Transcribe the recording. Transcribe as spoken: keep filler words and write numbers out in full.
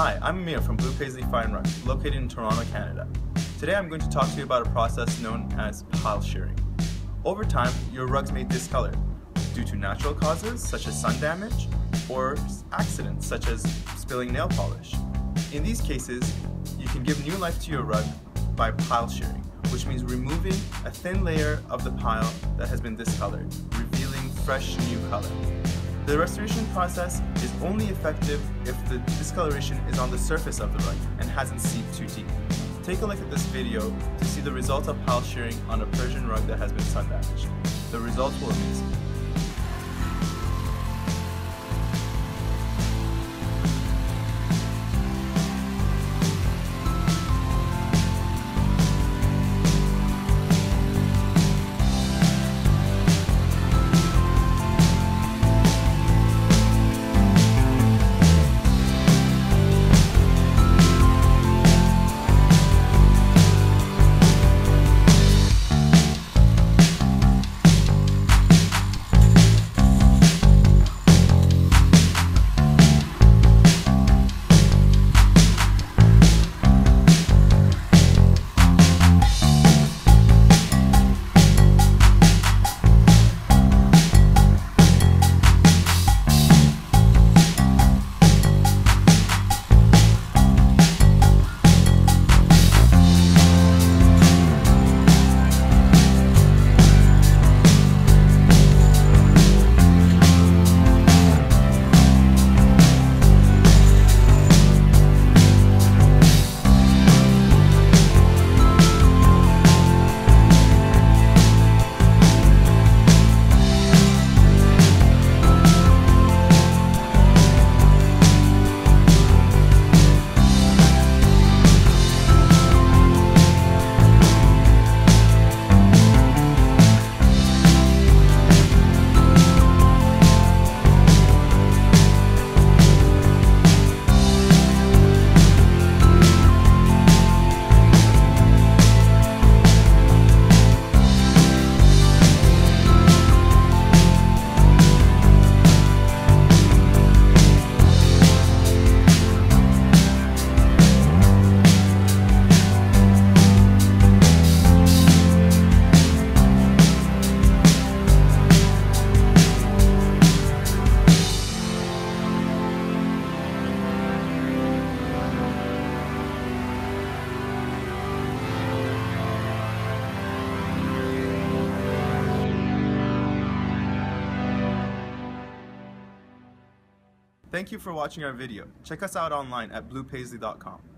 Hi, I'm Amir from Blue Paisley Fine Rugs, located in Toronto, Canada. Today I'm going to talk to you about a process known as pile shearing. Over time, your rugs may discolor due to natural causes such as sun damage or accidents such as spilling nail polish. In these cases, you can give new life to your rug by pile shearing, which means removing a thin layer of the pile that has been discolored, revealing fresh new color. The restoration process is only effective if the discoloration is on the surface of the rug and hasn't seeped too deep. Take a look at this video to see the results of pile shearing on a Persian rug that has been sun damaged. The results will amaze you. Thank you for watching our video. Check us out online at blue paisley dot com.